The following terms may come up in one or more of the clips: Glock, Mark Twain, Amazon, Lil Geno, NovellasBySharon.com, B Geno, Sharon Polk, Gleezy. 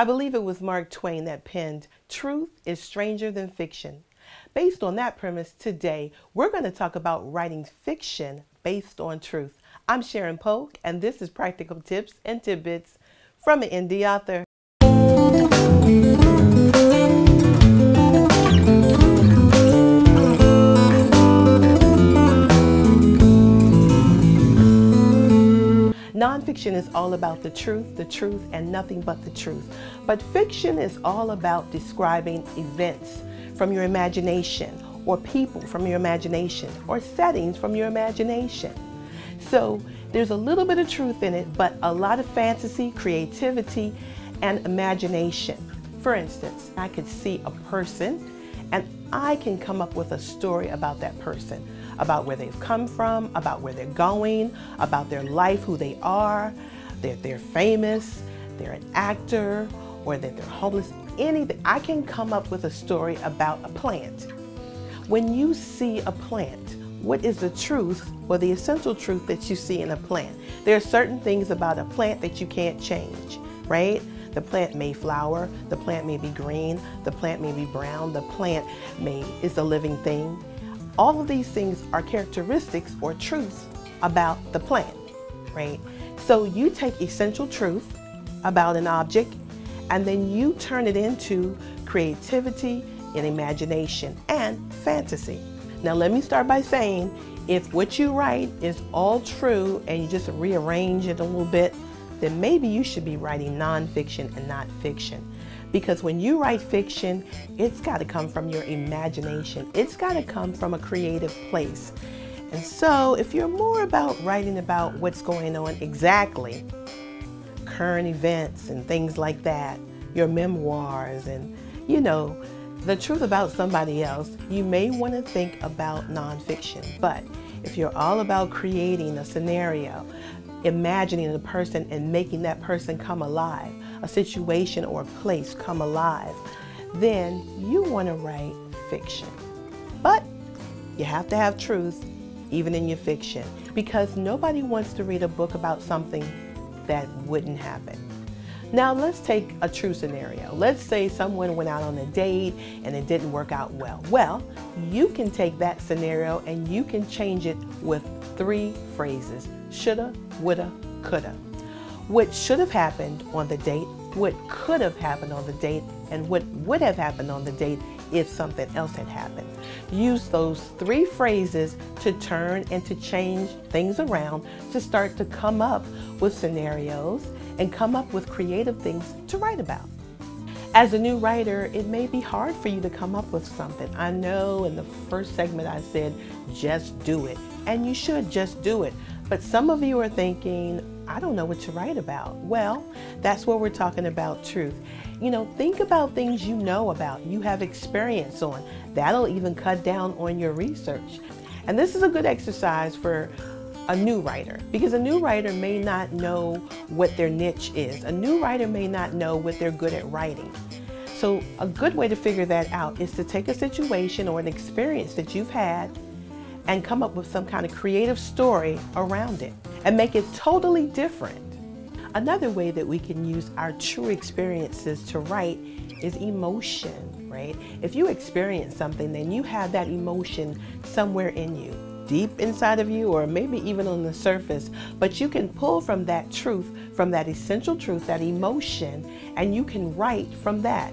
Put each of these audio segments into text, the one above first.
I believe it was Mark Twain that penned, "Truth is stranger than fiction." Based on that premise, today we're going to talk about writing fiction based on truth. I'm Sharon Polk, and this is Practical Tips and Tidbits from an Indie Author. Nonfiction is all about the truth, and nothing but the truth. But fiction is all about describing events from your imagination, or people from your imagination, or settings from your imagination. So there's a little bit of truth in it, but a lot of fantasy, creativity, and imagination. For instance, I could see a person and I can come up with a story about that person, about where they've come from, about where they're going, about their life, who they are, that they're famous, they're an actor, or that they're homeless, anything. I can come up with a story about a plant. When you see a plant, what is the truth, or the essential truth that you see in a plant? There are certain things about a plant that you can't change, right? The plant may flower, the plant may be green, the plant may be brown, the plant is a living thing. All of these things are characteristics or truths about the plant, right? So you take essential truth about an object, and then you turn it into creativity and imagination and fantasy. Now let me start by saying, if what you write is all true and you just rearrange it a little bit, then maybe you should be writing nonfiction and not fiction. Because when you write fiction, it's got to come from your imagination. It's got to come from a creative place. And so if you're more about writing about what's going on exactly, current events and things like that, your memoirs and, you know, the truth about somebody else, you may want to think about nonfiction. But if you're all about creating a scenario, imagining the person and making that person come alive, a situation or a place come alive, then you want to write fiction. But you have to have truth even in your fiction, because nobody wants to read a book about something that wouldn't happen. Now let's take a true scenario. Let's say someone went out on a date and it didn't work out well. Well, you can take that scenario and you can change it with three phrases: shoulda, woulda, coulda. What should have happened on the date, what could have happened on the date, and what would have happened on the date if something else had happened. Use those three phrases to turn and to change things around, to start to come up with scenarios and come up with creative things to write about. As a new writer, it may be hard for you to come up with something. I know in the first segment I said, just do it. And you should just do it. But some of you are thinking, I don't know what to write about. Well, that's where we're talking about truth. You know, think about things you know about, you have experience on. That'll even cut down on your research. And this is a good exercise for a new writer, because a new writer may not know what their niche is. A new writer may not know what they're good at writing. So a good way to figure that out is to take a situation or an experience that you've had and come up with some kind of creative story around it and make it totally different. Another way that we can use our true experiences to write is emotion, right? If you experience something, then you have that emotion somewhere in you, deep inside of you, or maybe even on the surface, but you can pull from that truth, from that essential truth, that emotion, and you can write from that.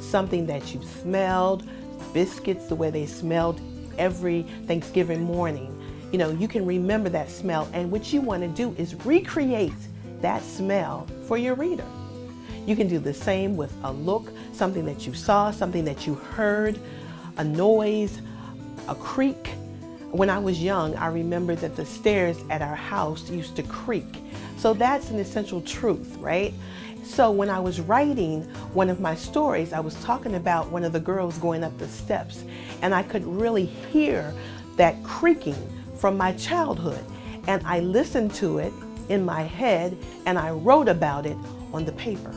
Something that you smelled, biscuits, the way they smelled every Thanksgiving morning. You know, you can remember that smell, and what you want to do is recreate that smell for your reader. You can do the same with a look, something that you saw, something that you heard, a noise, a creak. When I was young, I remember that the stairs at our house used to creak. So that's an essential truth, right? So when I was writing one of my stories, I was talking about one of the girls going up the steps, and I could really hear that creaking from my childhood. And I listened to it in my head, and I wrote about it on the paper.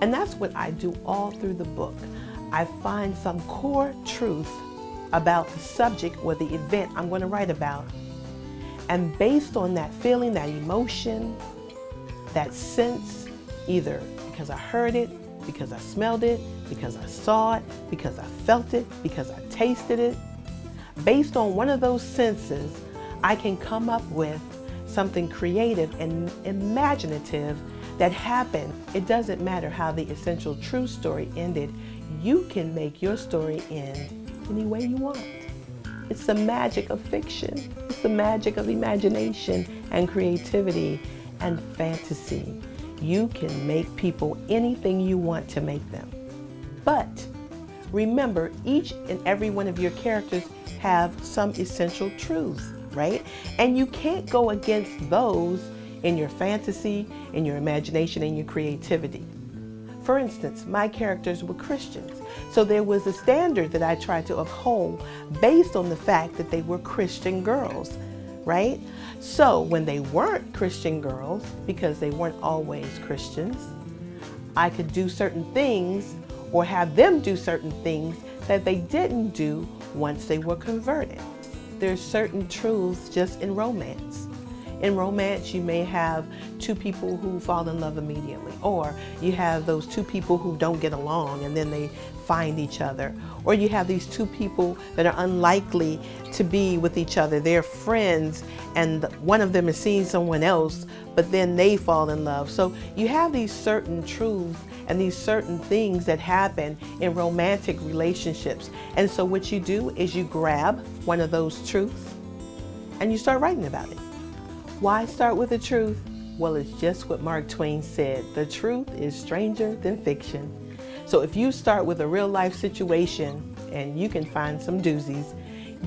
And that's what I do all through the book. I find some core truth about the subject or the event I'm going to write about. And based on that feeling, that emotion, that sense, either because I heard it, because I smelled it, because I saw it, because I felt it, because I tasted it. Based on one of those senses, I can come up with something creative and imaginative that happened. It doesn't matter how the essential true story ended. You can make your story end any way you want. It's the magic of fiction. It's the magic of imagination and creativity and fantasy. You can make people anything you want to make them. But remember, each and every one of your characters have some essential truths, right? And you can't go against those in your fantasy, in your imagination, in your creativity. For instance, my characters were Christians. So there was a standard that I tried to uphold based on the fact that they were Christian girls, right? So when they weren't Christian girls, because they weren't always Christians, I could do certain things or have them do certain things that they didn't do once they were converted. There's certain truths just in romance. In romance, you may have two people who fall in love immediately, or you have those two people who don't get along and then they find each other, or you have these two people that are unlikely to be with each other. They're friends and one of them is seeing someone else, but then they fall in love. So you have these certain truths and these certain things that happen in romantic relationships. And so what you do is you grab one of those truths and you start writing about it. Why start with the truth? Well, it's just what Mark Twain said. The truth is stranger than fiction. So if you start with a real life situation, and you can find some doozies,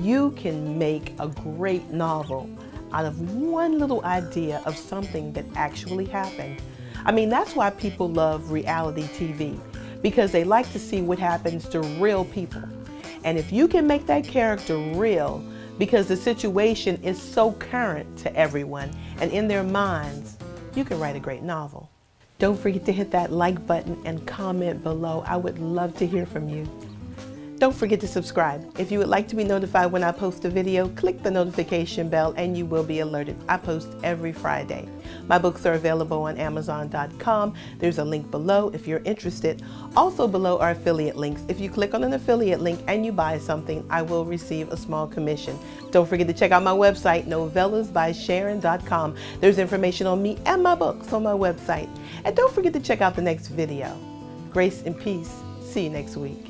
you can make a great novel out of one little idea of something that actually happened. I mean, that's why people love reality TV, because they like to see what happens to real people. And if you can make that character real, because the situation is so current to everyone and in their minds, you can write a great novel. Don't forget to hit that like button and comment below. I would love to hear from you. Don't forget to subscribe. If you would like to be notified when I post a video, click the notification bell and you will be alerted. I post every Friday. My books are available on Amazon.com. There's a link below if you're interested. Also below are affiliate links. If you click on an affiliate link and you buy something, I will receive a small commission. Don't forget to check out my website, NovellasBySharon.com. There's information on me and my books on my website. And don't forget to check out the next video. Grace and peace. See you next week.